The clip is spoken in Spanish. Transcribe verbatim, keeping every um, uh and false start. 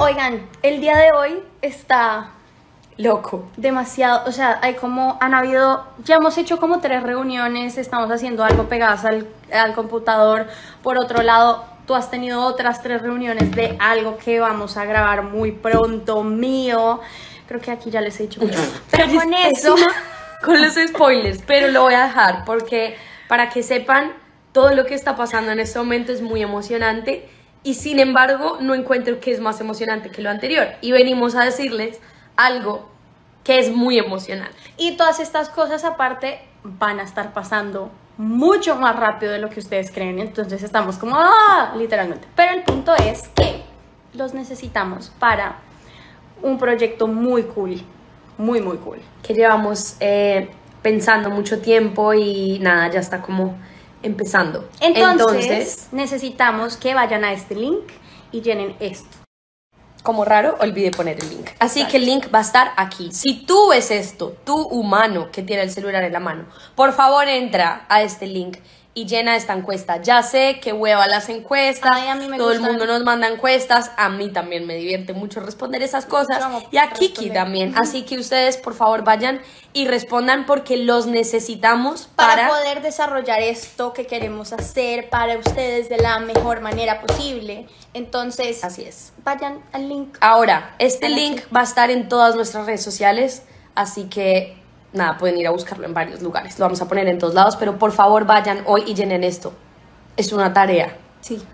Oigan, el día de hoy está loco, demasiado, o sea, hay como, han habido, ya hemos hecho como tres reuniones, estamos haciendo algo pegadas al, al computador. Por otro lado, tú has tenido otras tres reuniones de algo que vamos a grabar muy pronto, mío. Creo que aquí ya les he dicho, pero con eso, con los spoilers, pero lo voy a dejar porque para que sepan, todo lo que está pasando en este momento es muy emocionante. Y sin embargo, no encuentro que es más emocionante que lo anterior. Y venimos a decirles algo que es muy emocionante. Y todas estas cosas aparte van a estar pasando mucho más rápido de lo que ustedes creen. Entonces estamos como, ¡ah! Literalmente. Pero el punto es que los necesitamos para un proyecto muy cool. Muy, muy cool. Que llevamos eh, pensando mucho tiempo y nada, ya está como empezando. Entonces, Entonces, necesitamos que vayan a este link y llenen esto. Como raro, olvidé poner el link. Así claro. Que el link va a estar aquí. Si tú ves esto, tú humano que tiene el celular en la mano, por favor entra a este link y llena esta encuesta. Ya sé que hueva las encuestas. Ay, a mí me todo gustan. El mundo nos manda encuestas. A mí también me divierte mucho responder esas cosas. Y a Kiki también. Así que ustedes, por favor, vayan y respondan porque los necesitamos para, para poder desarrollar esto que queremos hacer para ustedes de la mejor manera posible. Entonces, así es. Vayan al link. Ahora, este link va a estar en todas nuestras redes sociales. Así que nada, pueden ir a buscarlo en varios lugares. Lo vamos a poner en todos lados, pero por favor vayan hoy y llenen esto. Es una tarea. Sí.